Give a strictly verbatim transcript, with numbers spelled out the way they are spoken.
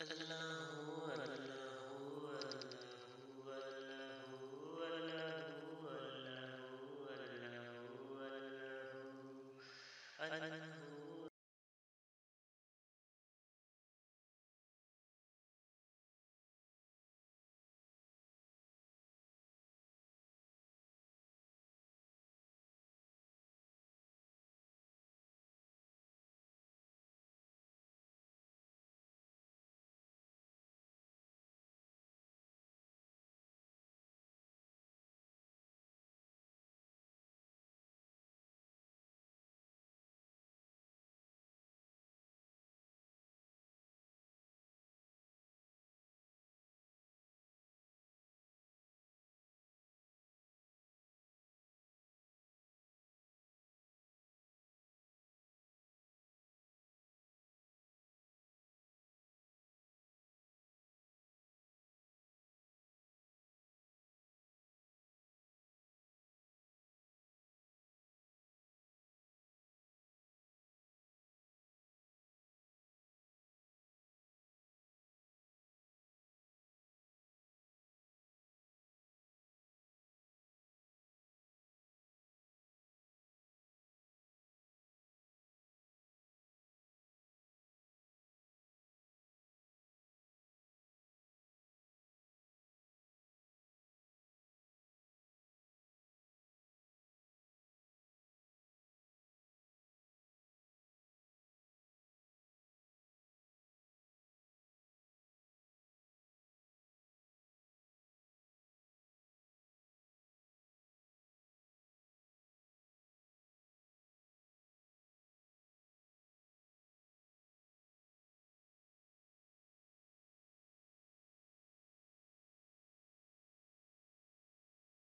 Allah.